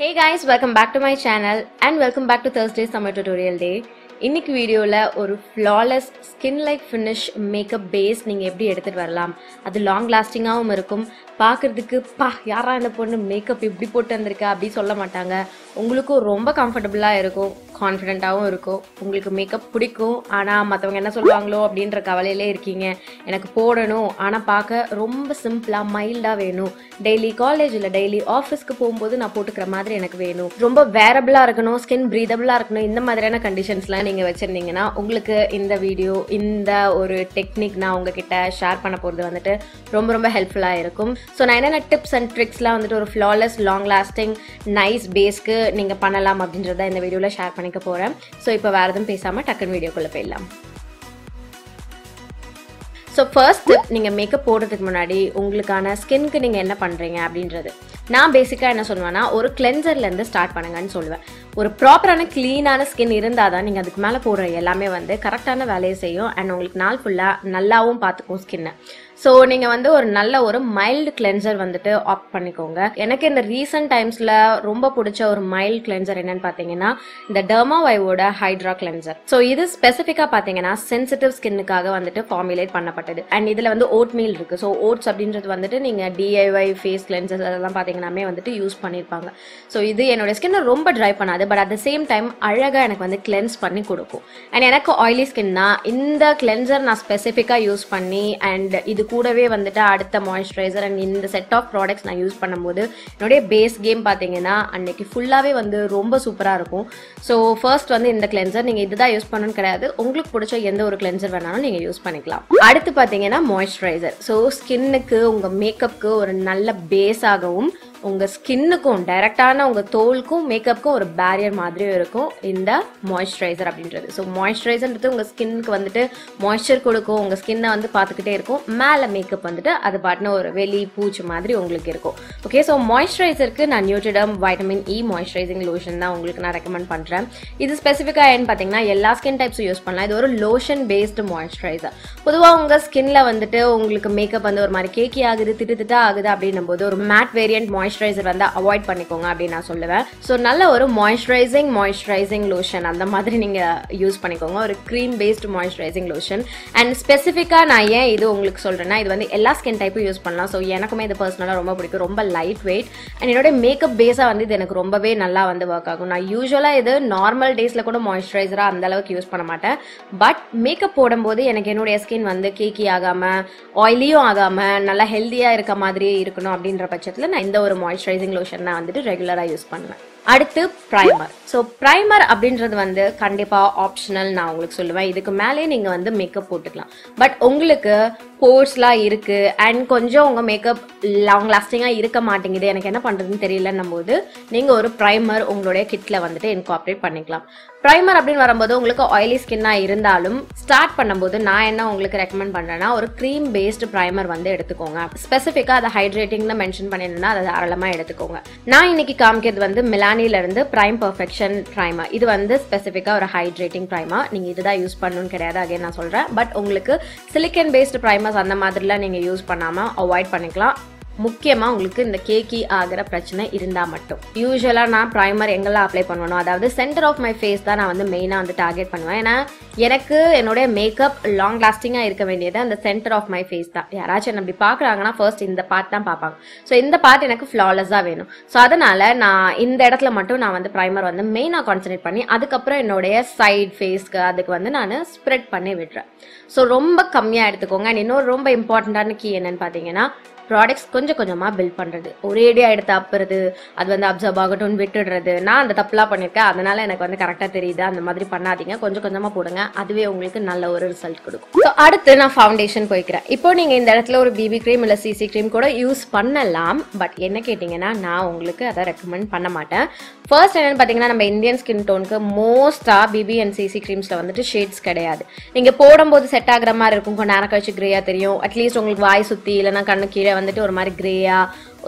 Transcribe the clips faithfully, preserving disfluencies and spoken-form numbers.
Hey guys, welcome back to my channel and welcome back to Thursday summer tutorial day. இன்னைக்கு வீடியோல ஒரு flawless skin like finish makeup base நீங்க எப்படி எடுத்துட்டு வரலாம், அது long lasting ஆவும் இருக்கும், பார்க்கிறதுக்கு பா யாரா என்ன பொண்ணு மேக்கப் இப்படி போட்டு வந்திருக்கா அப்படி சொல்ல மாட்டாங்க, உங்களுக்கு ரொம்ப கம்ஃபர்ட்டபிளா இருக்கும், கான்ஃபிடென்ட்டாவும் இருக்கும், உங்களுக்கு மேக்கப் பிடிக்கும், ஆனா மத்தவங்க என்ன சொல்வாங்களோ அப்படின்ற கவலையிலே இருக்கீங்க, எனக்கு போடணும் ஆனா பார்க்க ரொம்ப சிம்பிளா மைல்டா வேணும், டெய்லி காலேஜ் இல்ல டெய்லி ஆபீஸ்க்கு போயும்போது நான் போட்டுக்கிற மாதிரி எனக்கு வேணும், ரொம்ப wearable-ஆ இருக்கணும், skin breathable-ஆ இருக்கணும், இந்த மாதிரியான கண்டிஷன்ஸ்லாம் நீங்க வெச்சிருந்தீங்கனா உங்களுக்கு இந்த வீடியோ இந்த ஒரு டெக்னிக் நான் உங்ககிட்ட ஷேர் பண்ண போறது வந்துட்டு ரொம்ப ரொம்ப ஹெல்ப்ஃபுல்லா இருக்கும். சோ நான் என்னென்ன டிப்ஸ் அண்ட் ட்ரிக்ஸ்லாம் வந்துட்டு ஒரு flawless long lasting nice பேஸ்க்கு நீங்க பண்ணலாம் அப்படின்றத இந்த வீடியோல ஷேர் பண்ணிக்க போறேன். சோ இப்போ வேற எதுவும் பேசாம டக்கன் வீடியோக்குள்ள போய்லாம். So first tip, நீங்க மேக்கப் போடுறதுக்கு முன்னாடி உங்களுக்கான ஸ்கின்க்கு நீங்க என்ன பண்றீங்க அப்படின்றது. நான் பேசிக்கா என்ன சொல்லுவேன்னா ஒரு கிளென்சர்ல இருந்து ஸ்டார்ட் பண்ணுங்கன்னு சொல்லுவேன். ஒரு ப்ராப்பரான க்ளீனான ஸ்கின் இருந்தால் தான் நீங்கள் அதுக்கு மேலே போடுற எல்லாமே வந்து கரெக்டான வேலையை செய்யும் அண்ட் உங்களுக்கு நாள் ஃபுல்லாக நல்லாவும் பார்த்துக்கும் ஸ்கின்னை. ஸோ நீங்கள் வந்து ஒரு நல்ல ஒரு மைல்டு கிளென்சர் வந்துட்டு ஆப்ட் பண்ணிக்கோங்க. எனக்கு இந்த ரீசன்ட் டைம்ஸில் ரொம்ப பிடிச்ச ஒரு மைல்டு கிளென்சர் என்னன்னு பார்த்தீங்கன்னா இந்த டெர்மாவைவோட ஹைட்ரா கிளென்சர். ஸோ இது ஸ்பெசிஃபிக்காக பார்த்தீங்கன்னா சென்சிட்டிவ் ஸ்கின்னுக்காக வந்துட்டு ஃபார்முலேட் பண்ணப்பட்டது அண்ட் இதில் வந்து ஓட் மீல் இருக்குது. ஸோ ஓட்ஸ் அப்படின்றது வந்துட்டு நீங்கள் டிஐஒய் ஃபேஸ் கிளென்சர்ஸ் அதெல்லாம் பார்த்தீங்கன்னாமே வந்துட்டு யூஸ் பண்ணியிருப்பாங்க. ஸோ இது என்னோட ஸ்கின்னை ரொம்ப ட்ரை பண்ணாது, but at the same time அழகாக எனக்கு வந்து கிளென்ஸ் பண்ணி கொடுக்கும். அண்ட் எனக்கு ஆயிலி ஸ்கின்னா இந்த கிளென்சர் நான் ஸ்பெசிஃபிக்காக யூஸ் பண்ணி அண்ட் இது கூடவே வந்துட்டு அடுத்த மாய்ஸ்சரைசர் அண்ட் இந்த செட் ஆஃப் ப்ராடக்ட்ஸ் நான் யூஸ் பண்ணும்போது என்னுடைய பேஸ் கேம் பார்த்தீங்கன்னா அன்னைக்கு ஃபுல்லாகவே வந்து ரொம்ப சூப்பராக இருக்கும். ஸோ ஃபர்ஸ்ட் வந்து இந்த கிளென்சர் நீங்கள் இதுதான் யூஸ் பண்ணணும்னு கிடையாது, உங்களுக்கு பிடிச்ச எந்த ஒரு கிளென்சர் வேணாலும் நீங்கள் யூஸ் பண்ணிக்கலாம். அடுத்து பார்த்தீங்கன்னா மாய்ஸ்சரைசர். ஸோ ஸ்கின்னுக்கு உங்கள் மேக்கப்புக்கு ஒரு நல்ல பேஸாகவும் உங்கள் ஸ்கின்னுக்கும் டைரெக்டான உங்கள் தோலுக்கும் மேக்கப்புக்கும் ஒரு பேரியர் மாதிரியும் இருக்கும் இந்த மாய்ஸ்சரைசர் அப்படின்றது. ஸோ மாய்ஸ்சரைசர்ன்றது உங்கள் ஸ்கின்னுக்கு வந்துட்டு மாய்ஸ்சர் கொடுக்கும், உங்கள் ஸ்கின்னை வந்து பார்த்துக்கிட்டே இருக்கும், மேலே மேக்கப் வந்துட்டு அது பாட்டின ஒரு வெளி பூச்சி மாதிரி உங்களுக்கு இருக்கும். ஓகே, ஸோ மாய்ஸ்சரைசருக்கு நான் Nutriderm vitamin E moisturising lotion தான் உங்களுக்கு நான் ரெக்கமெண்ட் பண்ணுறேன். இது ஸ்பெசிஃபிக்காக ஏன்னு பார்த்தீங்கன்னா எல்லா ஸ்கின் டைப்ஸும் யூஸ் பண்ணலாம். இது ஒரு லோஷன் பேஸ்டு மாய்ஸ்சரைசர். பொதுவாக உங்கள் ஸ்கின்ல வந்துட்டு உங்களுக்கு மேக்கப் வந்து ஒரு மாதிரி கேக்கி ஆகுது திட்டு திட்டா ஆகுது அப்படின்னும் போது ஒரு மேட் வேரியன்ட் மாய்ஸ் மாய்ஸ்சரைசர் வந்து அவாய்ட் பண்ணிக்கோங்க அப்படின்னு நான் சொல்லுவேன். ஸோ நல்ல ஒரு மாய்ஸ்சரைசிங் மாய்ஸ்சரைசிங் லோஷன் அந்த மாதிரி நீங்கள் யூஸ் பண்ணிக்கோங்க, ஒரு cream based moisturising lotion. And ஸ்பெசிஃபிக்காக நான் ஏன் இது உங்களுக்கு சொல்கிறேன்னா இது வந்து எல்லா ஸ்கின் டைப்பும் யூஸ் பண்ணலாம். ஸோ எனக்குமே இது பர்சனலாக ரொம்ப பிடிக்கும், ரொம்ப லைட் வெயிட் அண்ட் என்னோட மேக்கப் பேஸாக வந்து இது எனக்கு ரொம்பவே நல்லா வந்து ஒர்க் ஆகும். நான் யூஸ்வலாக இது நார்மல் டேஸில் கூட மாய்ஸ்சரைசராக அந்தளவுக்கு யூஸ் பண்ண மாட்டேன், பட் மேக்கப் போடும்போது எனக்கு என்னுடைய ஸ்கின் வந்து கேக்கி ஆகாமல் ஆயிலியும் ஆகாமல் நல்லா ஹெல்த்தியாக இருக்க மாதிரியே இருக்கணும் அப்படின்ற பட்சத்தில் நான் இந்த ஒரு மாய்ஸ்சரைசிங் லோஷன் நான் வந்துட்டு ரெகுலராக யூஸ் பண்ணுவேன். அடுத்து ப்ரைமர். ஸோ ப்ரைமர் அப்படின்றது வந்து கண்டிப்பாக ஆப்ஷனல் நான் உங்களுக்கு சொல்லுவேன். இதுக்கு மேலே நீங்கள் வந்து மேக்கப் போட்டுக்கலாம், பட் உங்களுக்கு போர்ஸ்லாம் இருக்குது அண்ட் கொஞ்சம் உங்கள் மேக்கப் லாங் லாஸ்டிங்காக இருக்க மாட்டேங்குது, எனக்கு என்ன பண்ணுறதுன்னு தெரியலன்னும் போது நீங்கள் ஒரு ப்ரைமர் உங்களுடைய கிட்டில் வந்துட்டு இன்கார்பரேட் பண்ணிக்கலாம். ப்ரைமர் அப்படின்னு வரும்போது உங்களுக்கு ஆயிலி ஸ்கின்னாக இருந்தாலும் ஸ்டார்ட் பண்ணும்போது நான் என்ன உங்களுக்கு ரெக்கமெண்ட் பண்ணுறேன்னா ஒரு க்ரீம் பேஸ்டு ப்ரைமர் வந்து எடுத்துக்கோங்க. ஸ்பெசிஃபிக்காக அதை ஹைட்ரேட்டிங்னு மென்ஷன் பண்ணியிருந்தேன்னா அதை தாராளமாக எடுத்துக்கோங்க. நான் இன்னைக்கு காமிக்கிறது வந்து மிலான் இருந்து பிரைம் பெர்ஃபெக்ஷன் பிரைமர். இது வந்து ஸ்பெசிஃபிக்கா ஒரு ஹைட்ரேட்டிங் பிரைமர். நீங்க இதுதான் யூஸ் பண்ணணும் கிடையாது, அகைன் நான் சொல்றேன், பட் உங்களுக்கு சிலிக்கன் பேஸ்டு பிரைமர்ஸ் அந்த மாதிரிலாம் நீங்க யூஸ் பண்ணாம அவாய்ட் பண்ணிக்கலாம். முக்கியமாக உங்களுக்கு இந்த கேக்கி ஆகிற பிரச்சனை இருந்தால் மட்டும். யூஸ்வலாக நான் ப்ரைமர் எங்கெல்லாம் அப்ளை பண்ணணும், அதாவது சென்டர் ஆஃப் மை ஃபேஸ் தான் நான் வந்து மெயினாக வந்து டார்கெட் பண்ணுவேன். ஏன்னா எனக்கு என்னுடைய மேக்கப் லாங் லாஸ்டிங்காக இருக்க வேண்டியது அந்த சென்டர் ஆஃப் மை ஃபேஸ் தான். யாராச்சும் என்ன அப்படி பார்க்குறாங்கன்னா ஃபர்ஸ்ட் இந்த பார்ட் தான் பார்ப்பாங்க. ஸோ இந்த பார்ட் எனக்கு ஃப்ளாலெஸ்ஸாக வேணும். ஸோ அதனால் நான் இந்த இடத்துல மட்டும் நான் வந்து ப்ரைமர் வந்து மெயினாக கான்சன்ட்ரேட் பண்ணி அதுக்கப்புறம் என்னுடைய சைட் ஃபேஸ்க்கு அதுக்கு வந்து நான் ஸ்ப்ரெட் பண்ணி விடுறேன். ஸோ ரொம்ப கம்மியாக எடுத்துக்கோங்க. அண்ட் இன்னொரு ரொம்ப இம்பார்ட்டண்ட்டான கீ என்னன்னு பார்த்தீங்கன்னா ப்ராடக்ட்ஸ் கொஞ்சம் கொஞ்சமாக பில்ட் பண்ணுறது, ஒரேடியாக எடுத்து அப்புறது அது வந்து அப்சர்வ் ஆகட்டும்னு விட்டுடுறது. நான் அந்த தப்புலாம் பண்ணியிருக்கேன், அதனால் எனக்கு வந்து கரெக்டாக தெரியுது. அந்த மாதிரி பண்ணாதீங்க, கொஞ்சம் கொஞ்சமாக போடுங்க, அதுவே உங்களுக்கு நல்ல ஒரு ரிசல்ட் கொடுக்கும். ஸோ அடுத்து நான் ஃபவுண்டேஷன் போய்க்கிறேன். இப்போ நீங்கள் இந்த இடத்துல ஒரு பிபி க்ரீம் இல்லை சிசி க்ரீம் கூட யூஸ் பண்ணலாம், பட் என்ன கேட்டிங்கன்னா நான் உங்களுக்கு அதை ரெக்கமெண்ட் பண்ண மாட்டேன். ஃபர்ஸ்ட் என்னென்னு பார்த்தீங்கன்னா நம்ம இந்தியன் ஸ்கின் டோனுக்கு மோஸ்ட்டாக பிபி அண்ட் சிசி க்ரீம்ஸில் வந்துட்டு ஷேட்ஸ் கிடையாது. நீங்கள் போடும்போது செட் ஆகிற மாதிரி இருக்கும், கொஞ்சம் நேரம் கழிச்சு க்ரேயாக தெரியும். அட்லீஸ்ட் உங்களுக்கு வாய் சுற்றி இல்லைனா கண்ணு கீழே வந்துட்டு ஒரு மாதிரி கிரேயா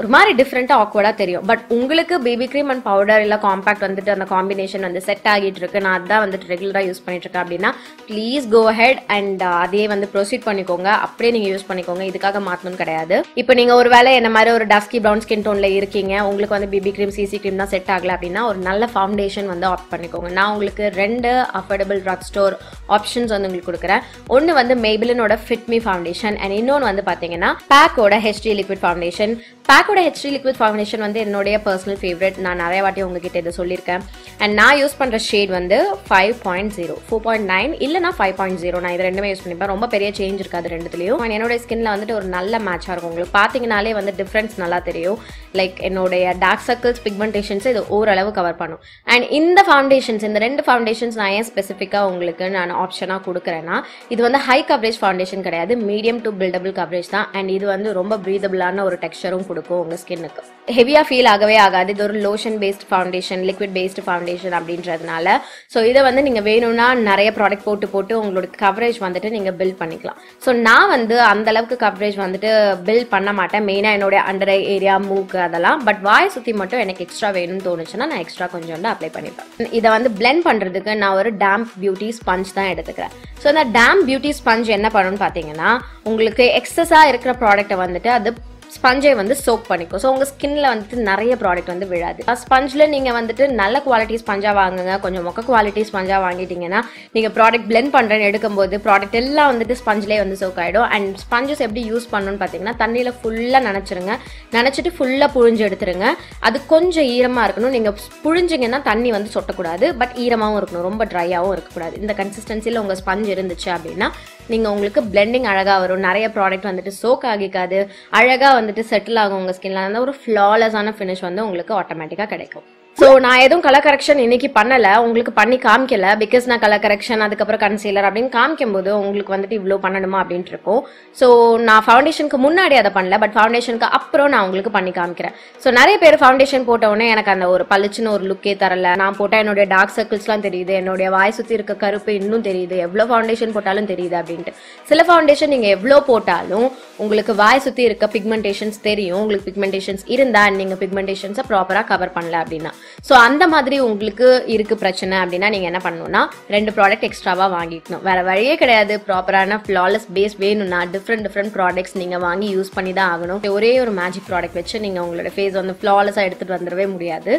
ஒரு மாதிரி டிஃபரெண்டா ஆக்வர்டா தெரியும். பட் உங்களுக்கு பேபி கிரீம் அண்ட் பவுடர் இல்ல காம்பாக்ட் வந்துட்டு அந்த காம்பினேஷன் வந்து செட் ஆகிட்டு இருக்கு, நான் அதான் வந்துட்டு ரெகுலரா யூஸ் பண்ணிட்டு இருக்கேன் அப்படின்னா ப்ளீஸ் கோ ஹெட் அண்ட் அதே வந்து ப்ரொசீட் பண்ணிக்கோங்க. அப்படியே நீங்க யூஸ் பண்ணிக்கோங்க, இதுக்காக மாத்தணும் கிடையாது. இப்போ நீங்க ஒரு வேளை என்ன மாதிரி ஒரு டஸ்கி ப்ரௌன் ஸ்கின் டோன்ல இருக்கீங்க, உங்களுக்கு வந்து பேபி கிரீம் சிசி கிரீம் தான் செட் ஆகல அப்படின்னா ஒரு நல்ல ஃபவுண்டேஷன் வந்து ஆப்ட் பண்ணிக்கோங்க. நான் உங்களுக்கு ரெண்டு அஃபோர்டபுள் ட்ரக் ஸ்டோர் ஆப்ஷன்ஸ் வந்து உங்களுக்கு கொடுக்குறேன். ஒன்று வந்து மேபிலினோட ஃபிட் மீ ஃபவுண்டேஷன் அண்ட் இன்னொன்று வந்து பார்த்தீங்கன்னா பேக்கோட ஹெச்டி லிக்விட் ஃபவுண்டேஷன். பேக்கோட ஹெச்டி லிக்விட் ஃபவுண்டேஷன் வந்து என்னுடைய பர்சனல் ஃபேவரட், நான் நிறைய வாட்டி உங்ககிட்ட இதை சொல்லியிருக்கேன். அண்ட் நான் யூஸ் பண்ணுற ஷேட் வந்து five point zero four point nine இல்லைனா ஃபைவ் பாயிண்ட் ஜீரோ நான் இது ரெண்டுமே யூஸ் பண்ணிப்பேன். ரொம்ப பெரிய சேஞ்ச் இருக்காது ரெண்டுத்துலையும். அண்ட் என்னோட ஸ்கின்ல வந்துட்டு ஒரு நல்ல மேட்சாக இருக்கும். உங்களுக்கு பார்த்தீங்கனாலே வந்து டிஃப்ரென்ஸ் நல்லா தெரியும். லைக் என்னுடைய டார்க் சர்க்கிள்ஸ் பிக்மெண்டேஷன்ஸ் இது ஓரளவு கவர் பண்ணும். அண்ட் இந்த ஃபவுண்டேஷன்ஸ் இந்த ரெண்டு ஃபவுண்டேஷன்ஸ் நான் ஏன் ஸ்பெசிஃபிக்காக உங்களுக்கு நான் ஆப்ஷனாக கொடுக்குறேன்னா இது வந்து ஹை கவரேஜ் ஃபவுண்டேஷன் கிடையாது, மீடியம் டு பில்டபிள் கவரேஜ் தான். அண்ட் இது வந்து ரொம்ப பிரீதபிளான ஒரு டெக்ஸ்சரும் கொடுக்கும், உங்கள் ஸ்கின்னுக்கு ஹெவியாக ஃபீல் ஆகவே ஆகாது. இது ஒரு lotion based foundation liquid based foundation அப்படின்றதுனால ஸோ இதை வந்து நீங்கள் வேணும்னா நிறைய ப்ராடக்ட் போட்டு போட்டு உங்களோட கவரேஜ் வந்துட்டு நீங்கள் பில்ட் பண்ணிக்கலாம். ஸோ நான் வந்து அந்தளவுக்கு கவரேஜ் வந்துட்டு பில்ட் பண்ண மாட்டேன், மெயினாக என்னோடய அண்டர் ஐ ஏரியா மூக்கு அதெல்லாம். பட் வாய் சுற்றி மட்டும் எனக்கு எக்ஸ்ட்ரா வேணும்னு தோணுச்சுன்னா நான் எக்ஸ்ட்ரா கொஞ்சம் வந்து அப்ளை பண்ணிப்பேன். இதை வந்து பிளெண்ட் பண்ணுறதுக்கு நான் ஒரு டேம்ப் பியூட்டி ஸ்பஞ்ச் தான் எடுத்துக்கிறேன். ஸோ இந்த டேம்ப் பியூட்டி ஸ்பஞ்ச் என்ன பண்ணணும்னு பார்த்தீங்கன்னா உங்களுக்கு எக்ஸஸாக இருக்கிற ப்ராடக்ட்டை வந்துட்டு அது ஸ்பஞ்சை வந்து சோக் பண்ணிக்கும். ஸோ உங்கள் ஸ்கின்ல வந்துட்டு நிறைய ப்ராடக்ட் வந்து விழாது. ஸ்பஞ்சில் நீங்கள் வந்துட்டு நல்ல குவாலிட்டி ஸ்பஞ்சாக வாங்குங்க. கொஞ்சம் மொக்க குவாலிட்டி ஸ்பஞ்சாக வாங்கிட்டீங்கன்னா நீங்கள் ப்ராடக்ட் பிளெண்ட் பண்ணுறேன்னு எடுக்கும்போது ப்ராடக்ட் எல்லாம் வந்துட்டு ஸ்பஞ்சிலே வந்து சோக் ஆகிடும். அண்ட் ஸ்பஞ்சஸ் எப்படி யூஸ் பண்ணணும்னு பார்த்தீங்கன்னா தண்ணியில் ஃபுல்லாக நினச்சிருங்க, நினச்சிட்டு ஃபுல்லாக புழிஞ்சு எடுத்துருங்க. அது கொஞ்சம் ஈரமாக இருக்கணும். நீங்கள் புழிஞ்சிங்கன்னா தண்ணி வந்து சொட்டக்கூடாது, பட் ஈரமாகவும் இருக்கணும், ரொம்ப ட்ரையாகவும் இருக்கக்கூடாது. இந்த கன்சிஸ்டன்சியில் உங்கள் ஸ்பஞ்ச் இருந்துச்சு அப்படின்னா நீங்கள் உங்களுக்கு பிளெண்டிங் அழகாக வரும், நிறைய ப்ராடக்ட் வந்துட்டு சோக் ஆகிக்காது, அழகாக வந்துட்டு செட்டில் ஆகும் உங்கள் ஸ்கின்ல. இருந்தால் ஒரு ஃப்ளாலஸான ஃபினிஷ் வந்து உங்களுக்கு ஆட்டோமேட்டிக்காக கிடைக்கும். ஸோ நான் எதுவும் கலர் கரெக்ஷன் இன்னைக்கு பண்ணலை, உங்களுக்கு பண்ணி காமிக்கல. பிகாஸ் நான் கலர் கரெக்ஷன் அதுக்கப்புறம் கன்சீலர் அப்படின்னு காமிக்கும்போது உங்களுக்கு வந்துட்டு இவ்வளோ பண்ணணுமா அப்படின்ட்டு இருக்கும். ஸோ நான் ஃபவுண்டேஷனுக்கு முன்னாடி அதை பண்ணல, பட் ஃபவுண்டேஷனுக்கு அப்புறம் நான் உங்களுக்கு பண்ணி காமிக்கிறேன். ஸோ நிறைய பேர் ஃபவுண்டேஷன் போட்டவுடனே எனக்கு அந்த ஒரு பளிச்சுன்னு ஒரு லுக்கே தரல, நான் போட்டால் என்னுடைய டார்க் சர்க்கிள்ஸ்லாம் தெரியுது, என்னுடைய வாய் சுற்றி இருக்க கருப்பு இன்னும் தெரியுது, எவ்வளோ ஃபவுண்டேஷன் போட்டாலும் தெரியுது அப்படின்ட்டு. சில ஃபவுண்டேஷன் நீங்கள் எவ்வளோ போட்டாலும் உங்களுக்கு வாய் சுற்றி இருக்க பிக்மெண்டேஷன்ஸ் தெரியும். உங்களுக்கு பிக்மெண்டேஷன்ஸ் இருந்தால் நீங்கள் பிக்மெண்டேஷன்ஸை ப்ராப்பராக கவர் பண்ணல அப்படின்னா ஸோ அந்த மாதிரி உங்களுக்கு இருக்கு பிரச்சனை அப்படின்னா நீங்கள் என்ன பண்ணணும்னா ரெண்டு ப்ராடக்ட் எக்ஸ்ட்ராவாக வாங்கிக்கணும். வேறு வழியே கிடையாது. ப்ராப்பரான ஃப்ளாலஸ் பேஸ் வேணும்னா டிஃப்ரெண்ட் டிஃப்ரெண்ட் ப்ராடக்ட்ஸ் நீங்கள் வாங்கி யூஸ் பண்ணி தான் ஆகணும். ஒரே ஒரு மேஜிக் ப்ராடக்ட் வச்சு நீங்கள் உங்களோட ஃபேஸ் வந்து ஃப்ளாலஸாக எடுத்துகிட்டு வந்துடவே முடியாது.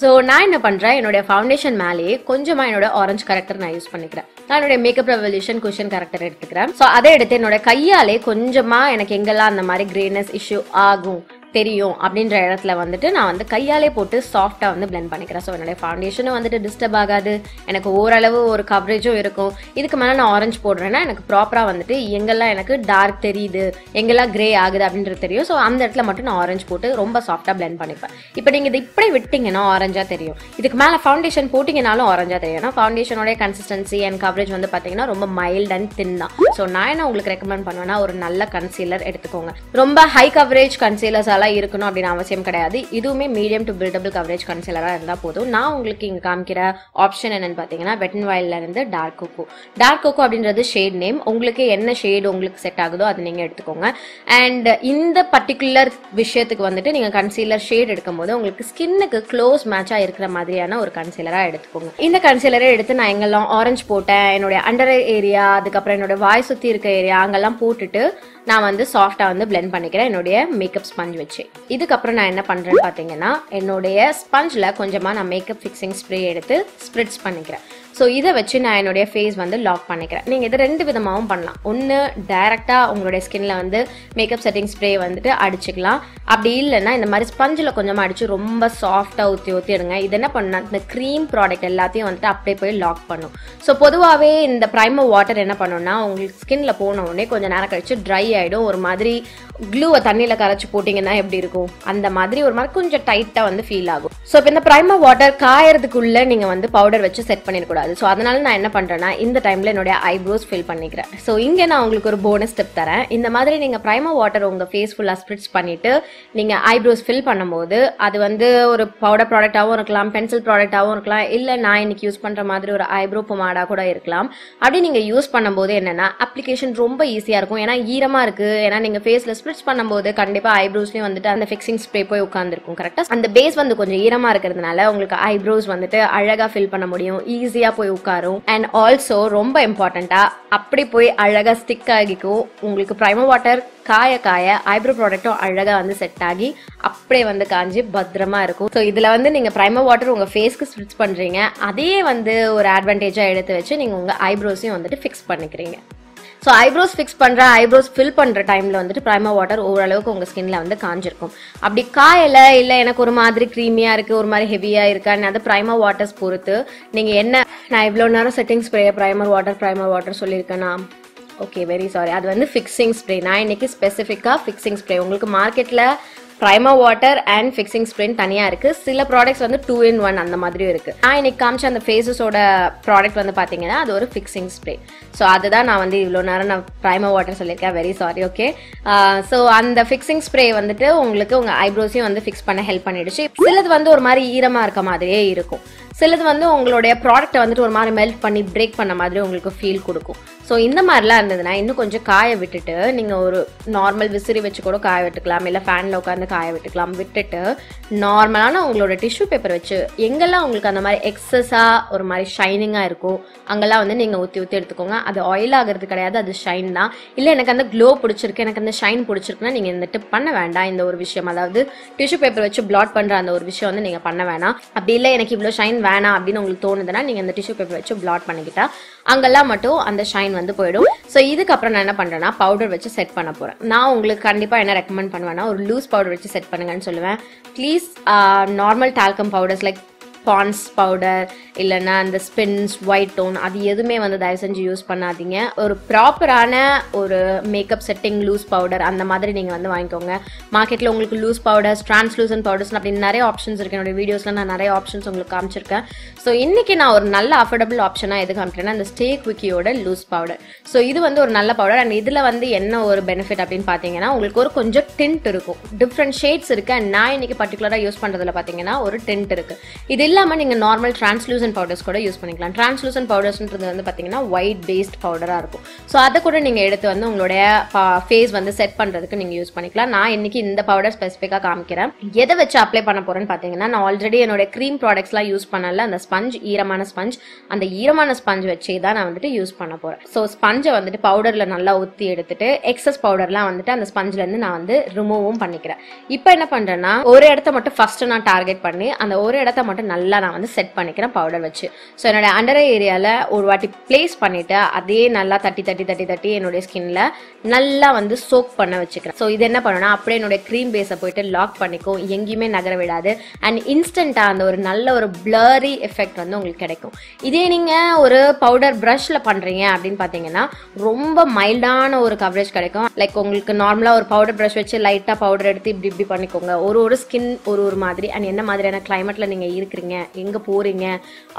ஸோ நான் என்ன பண்ணுறேன், என்னுடைய ஃபவுண்டேஷன் மேலேயே கொஞ்சமாக என்னோட ஆரஞ்சு கரெக்டர் நான் யூஸ் பண்ணிக்கிறேன். நான் என்னுடைய மேக்கப் ரெவல்யூஷன் குஷன் கரெக்டர் எடுத்துக்கிறேன். ஸோ அதை எடுத்து என்னோட கையாலே கொஞ்சமாக எனக்கு எங்கெல்லாம் அந்த மாதிரி கிரேனஸ் இஷ்யூ ஆகும் தெரியும் அப்படின்ற இடத்துல வந்துட்டு நான் வந்து கையாலே போட்டு சாஃப்டாக வந்து பிளெண்ட் பண்ணிக்கிறேன். ஸோ என்னுடைய ஃபவுண்டேஷனும் வந்துட்டு டிஸ்டர்ப் ஆகாது, எனக்கு ஓரளவு ஒரு கவரேஜும் இருக்கும். இதுக்கு மேலே நான் ஆரஞ்சு போடுறேன்னா எனக்கு ப்ராப்பராக வந்துட்டு எங்கெல்லாம் எனக்கு டார்க் தெரியுது, எங்கெல்லாம் கிரே ஆகுது அப்படின்றது தெரியும். ஸோ அந்த இடத்துல மட்டும் நான் ஆரஞ்சு போட்டு ரொம்ப சாஃப்டாக பிளெண்ட் பண்ணிப்பேன். இப்போ நீங்கள் இது இப்படி விட்டிங்கன்னா ஆரஞ்சாக தெரியும், இதுக்கு மேலே ஃபவுண்டேஷன் போட்டிங்கனாலும் ஆரஞ்சாக தெரியும். ஏன்னா ஃபவுண்டேஷனுடைய கன்சிஸ்டன்சி அண்ட் கவரேஜ் வந்து பார்த்தீங்கன்னா ரொம்ப மைல்டு அண்ட் தின் தான். ஸோ நான் என்ன உங்களுக்கு ரெக்கமெண்ட் பண்ணுவேன்னா ஒரு நல்ல கன்சீலர் எடுத்துக்கோங்க. ரொம்ப ஹை கவரேஜ் கன்சீலர்ஸ் இருக்கணும் அப்படின்னு அவசியம் கிடையாது. இதுவுமே மீடியம் டு பில்டபிள் கவரேஜ் கன்சீலரா இருந்தா போதும். நான் உங்களுக்கு இங்க காமிக்கிற ஆப்ஷன் என்னன்னு பாத்தீங்கன்னா வெட் அண்ட் வைல்ட்ல இருந்து டார்க் கோகோ. டார்க் கோகோ அப்படின்றது ஷேட் நேம். உங்களுக்கு என்ன ஷேடு உங்களுக்கு செட் ஆகுதோ அது நீங்க எடுத்துக்கோங்க. அண்ட் இந்த பர்டிகுலர் விஷயத்துக்கு வந்துட்டு நீங்க கன்சீலர் ஷேட் எடுக்கும்போது உங்களுக்கு ஸ்கின்னுக்கு க்ளோஸ் மேட்சா இருக்கிற மாதிரியான ஒரு கன்சீலரா எடுத்துக்கோங்க. இந்த கன்சீலரை எடுத்து நான் எங்கெல்லாம் ஆரஞ்சு போட்டேன், என்னோட அண்டர் ஏரியா, அதுக்கப்புறம் என்னோட வாய் சுத்தி இருக்க ஏரியா அங்கெல்லாம் போட்டுட்டு நான் வந்து சாஃப்டா வந்து பிளெண்ட் பண்ணிக்கிறேன் என்னுடைய மேக்கப் ஸ்பஞ்ச் வச்சு. இதுக்கப்புறம் நான் என்ன பண்றேன்னு பாத்தீங்கன்னா என்னுடைய ஸ்பஞ்சில் கொஞ்சமா நான் மேக்கப் ஃபிக்ஸிங் ஸ்ப்ரே எடுத்து ஸ்ப்ரிட்ஸ் பண்ணிக்கிறேன். ஸோ இதை வச்சு நான் என்னுடைய ஃபேஸ் வந்து லாக் பண்ணிக்கிறேன். நீங்கள் இதை ரெண்டு விதமாகவும் பண்ணலாம். ஒன்று டைரெக்டாக உங்களுடைய ஸ்கின்ல வந்து மேக்கப் செட்டிங் ஸ்ப்ரே வந்துட்டு அடிச்சுக்கலாம். அப்படி இல்லைன்னா இந்த மாதிரி ஸ்பஞ்சில் கொஞ்சமாக அடித்து ரொம்ப சாஃப்டாக ஊற்றி ஊற்றி எடுங்க. இது என்ன பண்ணால் இந்த க்ரீம் ப்ராடக்ட் எல்லாத்தையும் வந்துட்டு அப்படியே போய் லாக் பண்ணும். ஸோ பொதுவாகவே இந்த ப்ரைமர் வாட்டர் என்ன பண்ணுன்னா உங்களுக்கு ஸ்கின்ல போன உடனே கொஞ்சம் நேரம் கழிச்சு ட்ரை ஆகிடும். ஒரு மாதிரி க்ளூவை தண்ணியில் கரைச்சி போட்டிங்கன்னா எப்படி இருக்கும் அந்த மாதிரி ஒரு மாதிரி கொஞ்சம் டைட்டாக வந்து ஃபீல் ஆகும். ஸோ இப்போ இந்த ப்ரைமர் வாட்டர் காயறதுக்குள்ளே நீங்கள் வந்து பவுடர் வச்சு செட் பண்ணிடக்கூடாது. ஸோ அதனால நான் என்ன பண்ணுறேன்னா இந்த டைமில் என்னுடைய ஐப்ரோஸ் ஃபில் பண்ணிக்கிறேன். ஸோ இங்கே நான் உங்களுக்கு ஒரு போனஸ் ஸ்டெப் தரேன். இந்த மாதிரி நீங்கள் ப்ரைமர் வாட்டர் உங்கள் ஃபேஸ் ஃபுல்லாக ஸ்ப்ரிட்ஸ் பண்ணிவிட்டு நீங்கள் ஐப்ரோஸ் ஃபில் பண்ணும்போது அது வந்து ஒரு பவுடர் ப்ராடக்டாகவும் இருக்கலாம், பென்சில் ப்ராடக்டாகவும் இருக்கலாம், இல்லை நான் இன்றைக்கி யூஸ் பண்ணுற மாதிரி ஒரு ஐப்ரோ பொமாடாக கூட இருக்கலாம். அப்படி நீங்கள் யூஸ் பண்ணும்போது என்னென்னா அப்ளிகேஷன் ரொம்ப ஈஸியாக இருக்கும். ஏன்னா ஈரமாக இருக்குது, ஏன்னா நீங்கள் ஃபேஸில் ஸ்ப்ரிட்ச் பண்ணும்போது கண்டிப்பா ஐப்ரோஸ்லயும் வந்துட்டு அந்த ஃபிக்ஸிங் ஸ்ப்ரே போய் உட்கார்ந்திருக்கும் கரெக்ட்டா. அந்த பேஸ் வந்து கொஞ்சம் ஈரமா இருக்குறதுனால உங்களுக்கு ஐப்ரோஸ் வந்துட்டு அழகா ஃபில் பண்ண முடியும், ஈஸியா போய் உட்காரும். அண்ட் ஆல்சோ ரொம்ப இம்பார்ட்டன்ட்டா அப்படி போய் அழகா ஸ்டிக் ஆகிக்கும். உங்களுக்கு பிரைமர் வாட்டர் காய காய ஐப்ரோ ப்ராடக்ட்டும் அழகா வந்து செட் ஆகி அப்படியே வந்து காஞ்சி பத்திரமா இருக்கும். ஸோ இதுல வந்து நீங்க பிரைமர் வாட்டர் உங்க ஃபேஸ்க்கு ஸ்ப்ரிட்ச் பண்றீங்க, அதே வந்து ஒரு அட்வான்டேஜா எடுத்து வச்சு நீங்க உங்க ஐப்ரோஸையும் வந்துட்டு ஃபிக்ஸ் பண்ணிக்கிறீங்க. ஸோ ஐப்ரோஸ் ஃபிக்ஸ் பண்ணுற ஐப்ரோஸ் ஃபில் பண்ணுற டைமில் வந்துட்டு ப்ரைமர் வாட்டர் ஓரளவுக்கு உங்கள் ஸ்கின்ல வந்து காஞ்சிருக்கும். அப்படி காயில் இல்லை எனக்கு ஒரு மாதிரி க்ரீமியாக இருக்குது, ஒரு மாதிரி ஹெவியாக இருக்கான்னு அது ப்ரைமர் வாட்டர்ஸ் பொறுத்து நீங்கள் என்ன. நான் இவ்வளோ நேரம் setting spray primer water primer water சொல்லியிருக்கேன்னா ஓகே வெரி சாரி, அது வந்து ஃபிக்ஸிங் ஸ்ப்ரே. நான் இன்னைக்கு ஸ்பெசிஃபிக்காக ஃபிக்ஸிங் ஸ்ப்ரே. உங்களுக்கு மார்க்கெட்டில் ப்ரைமர் வாட்டர் அண்ட் ஃபிக்ஸிங் ஸ்ப்ரேன்னு தனியாக இருக்குது, சில ப்ராடக்ட்ஸ் வந்து டூ இன் ஒன் அந்த மாதிரியும் இருக்குது. நான் இன்னைக்கு காமிச்ச அந்த ஃபேஸஸோட ப்ராடக்ட் வந்து பார்த்தீங்கன்னா அது ஒரு ஃபிக்ஸிங் ஸ்ப்ரே. ஸோ அதுதான் நான் வந்து இவ்வளோ நேரம் நான் ப்ரைமர் வாட்டர் சொல்லியிருக்கேன், வெரி சாரி. ஓகே ஸோ அந்த ஃபிக்ஸிங் ஸ்ப்ரே வந்துட்டு உங்களுக்கு உங்கள் ஐப்ரோஸையும் வந்து ஃபிக்ஸ் பண்ண ஹெல்ப் பண்ணிடுச்சு. சிலது வந்து ஒரு மாதிரி ஈரமாக இருக்க மாதிரியே இருக்கும், சிலது வந்து உங்களுடைய ப்ராடக்ட்டை வந்துட்டு ஒரு மாதிரி மெல்ட் பண்ணி பிரேக் பண்ண மாதிரி உங்களுக்கு ஃபீல் கொடுக்கும். ஸோ இந்த மாதிரிலாம் இருந்ததுன்னா இன்னும் கொஞ்சம் காய விட்டுட்டு நீங்கள் ஒரு நார்மல் விசிறி வச்சு கூட காய விட்டுக்கலாம், இல்லை ஃபேனில் உட்காந்து காய விட்டுக்கலாம். விட்டுட்டு நார்மலான உங்களோட டிஷ்யூ பேப்பர் வச்சு எங்கெல்லாம் உங்களுக்கு அந்த மாதிரி எக்ஸஸாக ஒரு மாதிரி ஷைனிங்காக இருக்கோ அங்கெல்லாம் வந்து நீங்கள் ஊற்றி ஊற்றி எடுத்துக்கோங்க. அது ஆயில் ஆகிறது கிடையாது, அது ஷைன் தான். இல்லை எனக்கு அந்த க்ளோ பிடிச்சிருக்கு, எனக்கு அந்த ஷைன் பிடிச்சிருக்குன்னா நீங்கள் இந்த டிப் பண்ண வேண்டாம். இந்த ஒரு விஷயம், அதாவது டிஷ்யூ பேப்பர் வச்சு பிளாட் பண்ணுற அந்த ஒரு விஷயம் வந்து நீங்கள் பண்ண வேணாம். அப்படி இல்லை எனக்கு இவ்வளோ ஷைன் வேணாம் அப்படின்னு உங்களுக்கு தோணுதுன்னா நீங்க இந்த டிஷ்யூ பேப்பர் வச்சு பிளாட் பண்ணிக்கிட்டா அங்கெல்லாம் மட்டும் அந்த ஷைன் வந்து போயிடும். ஸோ இதுக்கப்புறம் நான் என்ன பண்றேன்னா பவுடர் வச்சு செட் பண்ண போறேன். நான் உங்களுக்கு கண்டிப்பா என்ன ரெக்கமெண்ட் பண்ணுவேன்னா ஒரு லூஸ் பவுடர் வச்சு செட் பண்ணுங்கன்னு சொல்லுவேன். Please normal talcum powders like Pond's powder இல்லைன்னா அந்த ஸ்பின்ஸ் ஒயிட் டோன் அது எதுவுமே வந்து தயவு செஞ்சு யூஸ் பண்ணாதீங்க. ஒரு ப்ராப்பரான ஒரு மேக்கப் செட்டிங் லூஸ் பவுடர் அந்த மாதிரி நீங்கள் வந்து வாங்கிக்கோங்க. மார்க்கெட்டில் உங்களுக்கு லூஸ் பவுடர்ஸ் ட்ரான்ஸ்லூசன்ட் பவுடர்ஸ் அப்படின்னு நிறைய ஆப்ஷன்ஸ் இருக்குது. என்னோடய வீடியோஸில் நான் நிறைய ஆப்ஷன்ஸ் உங்களுக்கு காமிச்சிருக்கேன். ஸோ இன்றைக்கி நான் ஒரு நல்ல அஃபோர்டபுள் ஆப்ஷனாக எது காமிக்கிறேன்னா அந்த ஸ்டே குவிக்கியோட லூஸ் பவுடர். ஸோ இது வந்து ஒரு நல்ல பவுடர். அண்ட் இதில் வந்து என்ன ஒரு பெனிஃபிட் அப்படின்னு பார்த்தீங்கன்னா உங்களுக்கு ஒரு கொஞ்சம் டிண்ட் இருக்கும், டிஃப்ரெண்ட் ஷேட்ஸ் இருக்குது. அண்ட் நான் இன்றைக்கி பர்டிகுலராக யூஸ் பண்ணுறதுல பார்த்தீங்கன்னா ஒரு டிண்ட் இருக்குது. இது இல்லாமல் நீங்கள் நார்மல் ட்ரான்ஸ்லூசன்ட் பவுடர்ஸ் கூட யூஸ் பண்ணிக்கலாம். ட்ரான்ஸ்லூசன்ட் பவுடர்ஸ்ன்றது வந்து பார்த்தீங்கன்னா ஒயிட் பேஸ்ட் பவுடராக இருக்கும். ஸோ அதை கூட நீங்கள் எடுத்து வந்து உங்களுடைய ஃபேஸ் வந்து செட் பண்ணுறதுக்கு நீங்கள் யூஸ் பண்ணிக்கலாம். நான் இன்றைக்கி இந்த பவுடர் ஸ்பெசிஃபிக்காக காமிக்கிறேன். எதை வச்சு அப்ளை பண்ண போகிறேன்னு பார்த்தீங்கன்னா நான் ஆல்ரெடி என்னோடய க்ரீம் ப்ராடக்ட்ஸ்லாம் யூஸ் பண்ணல, அந்த ஸ்பஞ்ச் ஈரமான ஸ்பஞ்ச் அந்த ஈரமான ஸ்பஞ்ச் வச்சே தான் நான் வந்துட்டு யூஸ் பண்ண போகிறேன். ஸோ ஸ்பஞ்சை வந்துட்டு பவுடரில் நல்லா ஊற்றி எடுத்துட்டு எக்ஸஸ் பவுடர்லாம் வந்துட்டு அந்த ஸ்பஞ்சிலேருந்து நான் வந்து ரிமூவும் பண்ணிக்கிறேன். இப்போ என்ன பண்ணுறேன்னா ஒரு இடத்த மட்டும் ஃபஸ்ட்டு நான் டார்கெட் பண்ணி அந்த ஒரு இடத்த மட்டும் நல்லா நான் வந்து செட் பண்ணிக்கிறேன் பவுடர் வச்சு. ஸோ என்னோட அண்டர் ஏரியாவில் ஒரு வாட்டி பிளேஸ் பண்ணிவிட்டு அதே நல்லா தட்டி தட்டி தட்டி தட்டி என்னுடைய ஸ்கின்ல நல்லா வந்து சோக் பண்ண வச்சுக்கிறேன். ஸோ இது என்ன பண்ணணும்னா அப்படியே என்னுடைய க்ரீம் பேஸை போயிட்டு லாக் பண்ணிக்கும், எங்கேயுமே நகர விடாது. அண்ட் இன்ஸ்டண்ட்டாக அந்த ஒரு நல்ல ஒரு பிளரி எஃபெக்ட் வந்து உங்களுக்கு கிடைக்கும். இதே நீங்கள் ஒரு பவுடர் ப்ரஷில் பண்ணுறீங்க அப்படின்னு பார்த்தீங்கன்னா ரொம்ப மைல்டான ஒரு கவரேஜ் கிடைக்கும். லைக் உங்களுக்கு நார்மலாக ஒரு பவுடர் ப்ரஷ் வச்சு லைட்டாக பவுடர் எடுத்து இப்படி இப்படி பண்ணிக்கோங்க. ஒரு ஒரு ஸ்கின் ஒரு ஒரு மாதிரி அண்ட் என்ன மாதிரியான கிளைமேட்டில் நீங்கள் இருக்கிறீங்க, எங்க போறீங்க,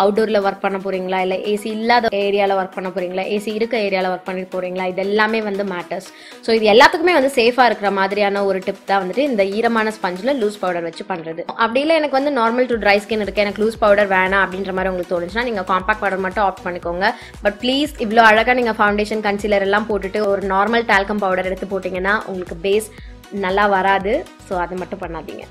அவுட்டோர்ல வர்க் பண்ண போறீங்களா, இல்ல ஏசி இல்லாத ஏரியால வர்க் பண்ண போறீங்களா, ஏசி இருக்க ஏரியால வர்க் பண்ணி போறீங்களா, இது எல்லாமே வந்து மேட்டர்ஸ். ஸோ இது எல்லாத்துக்குமே வந்து சேஃபா இருக்கிற மாதிரியான ஒரு டிப் தான் வந்துட்டு இந்த ஈரமான ஸ்பஞ்சில் லூஸ் பவுடர் வச்சு பண்றது. அப்படி இல்லை எனக்கு வந்து நார்மல் டு ட்ரை ஸ்கின் இருக்கு, எனக்கு லூஸ் பவுடர் வேணாம் அப்படின்ற மாதிரி உங்களுக்கு தோணுச்சுன்னா நீங்க காம்பாக்ட் பவுடர் மட்டும் ஆப்ட் பண்ணிக்கோங்க. பட் ப்ளீஸ் இவ்வளோ அழகா நீங்க ஃபவுண்டேஷன் கன்சீலர் எல்லாம் போட்டுட்டு ஒரு நார்மல் டால்கம் பவுடர் எடுத்து போட்டீங்கன்னா உங்களுக்கு பேஸ் நல்லா வராது. ஸோ அது மட்டும் பண்ணாதீங்க.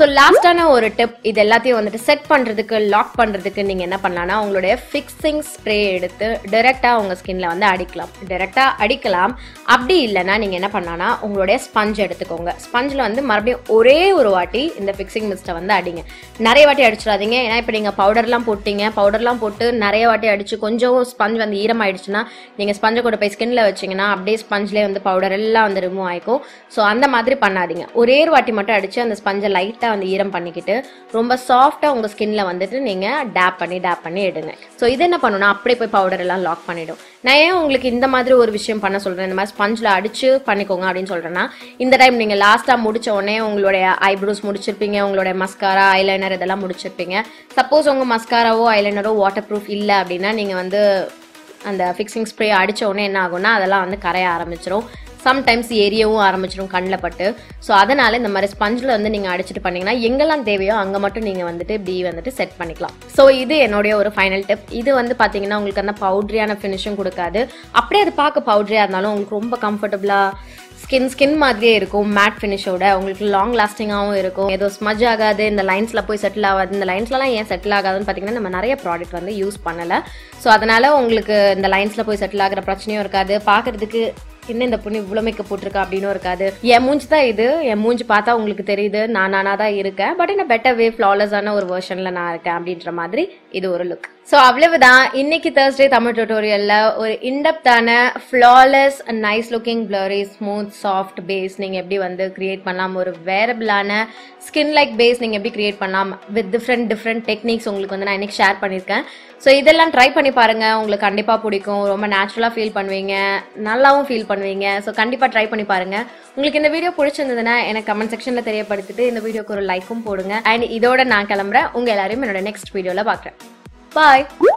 ஸோ லாஸ்ட்டான ஒரு டிப், இது எல்லாத்தையும் வந்துட்டு செட் பண்ணுறதுக்கு லாக் பண்ணுறதுக்கு நீங்கள் என்ன பண்ணலாம்னா உங்களுடைய ஃபிக்ஸிங் ஸ்ப்ரே எடுத்து டைரெக்டாக உங்கள் ஸ்கின்ல வந்து அடிக்கலாம். டைரெக்டாக அடிக்கலாம். அப்படி இல்லைன்னா நீங்கள் என்ன பண்ணலாம்னா உங்களுடைய ஸ்பஞ்ச் எடுத்துக்கோங்க. ஸ்பஞ்சில் வந்து மறுபடியும் ஒரே ஒரு வாட்டி இந்த ஃபிக்ஸிங் மிஸ்ட்டை வந்து அடிங்க. நிறைய வாட்டி அடிச்சிடாதீங்க. ஏன்னா இப்போ நீங்கள் பவுடர்லாம் போட்டீங்க, பவுடர்லாம் போட்டு நிறைய வாட்டி அடிச்சு கொஞ்சம் ஸ்பஞ்ச் வந்து ஈரமாயிடுச்சுன்னா நீங்கள் ஸ்பஞ்சை கூட போய் ஸ்கின்ல வச்சிங்கன்னா அப்படியே ஸ்பஞ்சிலே வந்து பவுடர் எல்லாம் வந்து ரிமூவ் ஆகிக்கும். ஸோ அந்த மாதிரி பண்ணாதீங்க. ஒரே ஒரு வாட்டி மட்டும் அடித்து அந்த ஸ்பஞ்சை லைட்டாக வந்து ஈரம் பண்ணிக்கிட்டு ரொம்ப சாஃப்டா உங்க ஸ்கின்ல வந்துட்டு நீங்க டேப் பண்ணி டேப் பண்ணி எடுங்க. சோ இது என்ன பண்ணனும்னா அப்படியே போய் பவுடர் எல்லாம் லாக் பண்ணிடும். நான் ஏன் உங்களுக்கு இந்த மாதிரி ஒரு விஷயம் பண்ண சொல்றேன், இந்த மாதிரி ஸ்பஞ்சில் அடிச்சு பண்ணிக்கோங்க அப்படின்னு சொல்றேன்னா இந்த டைம் நீங்க லாஸ்டா முடிச்ச உடனே உங்களுடைய ஐப்ரோஸ் முடிச்சிருப்பீங்க, உங்களுடைய மஸ்காரா ஐலைனர் இதெல்லாம் முடிச்சிருப்பீங்க. சப்போஸ் உங்க மஸ்காராவோ ஐலைனரோ வாட்டர் ப்ரூஃப் இல்லை அப்படின்னா நீங்க வந்து அந்த ஃபிக்ஸிங் ஸ்ப்ரே அடிச்ச உடனே என்ன ஆகும்னா அதெல்லாம் வந்து கரைய ஆரம்பிச்சிடும். சம்டைம்ஸ் ஏரியவும் ஆரம்பிச்சிடும் கண்ணில் பட்டு. ஸோ அதனால் இந்த மாதிரி ஸ்பஞ்சில் வந்து நீங்கள் அடிச்சுட்டு பண்ணிங்கன்னா எங்கெல்லாம் தேவையோ அங்கே மட்டும் நீங்கள் வந்துட்டு இப்படி வந்துட்டு செட் பண்ணிக்கலாம். ஸோ இது என்னுடைய ஒரு ஃபைனல் டிப். இது வந்து பார்த்தீங்கன்னா உங்களுக்கு அந்த பவுட்ரியான ஃபினிஷும் கொடுக்காது. அப்படியே அது பார்க்க பவுட்ரியாக இருந்தாலும் உங்களுக்கு ரொம்ப கம்ஃபர்டபுளாக skin skin மாதிரியே இருக்கும் matte finish ஓட உங்களுக்கு long lasting ஆவும் இருக்கும் ஏதோ smudge ஆகாது இந்த லைன்ஸ்ல போய் செட்டில் ஆகாது இந்த லைன்ஸ்லலாம் ஏன் செட்டில் ஆகாதுன்னு பாத்தீங்கன்னா நம்ம நிறைய ப்ராடக்ட் வந்து யூஸ் பண்ணல சோ அதனால உங்களுக்கு இந்த லைன்ஸ்ல போய் செட்டில் ஆகற பிரச்சனையே இருக்காது பாக்கிறதுக்கு In the Puni Vulamica Putrika Abdino Ye Munchta either, Ye Munch Pata Ungliteri, Nanada Irika, but in a better way, flawless on our version Lana Camden Ramadri, Idor look. So Avlevada, Inniki Thursday Tamil tutorial, or in depth ana, flawless, nice looking, blurry, smooth, soft base ning every one create panam or wearable ana, skin like base ning every create panam with different different techniques Unglukana share Paniska. So either land try Paniparanga, Unglakandipa Pudiko, Roma natural feel Panwinga, Nala feel Pan. So kandipa try panni parunga ungalku indha video pidichirundhadana ena comment section la theriyapaduthittu indha video ku oru like um podunga and idoda naan kelambra unga ellarum enoda next video la paakren bye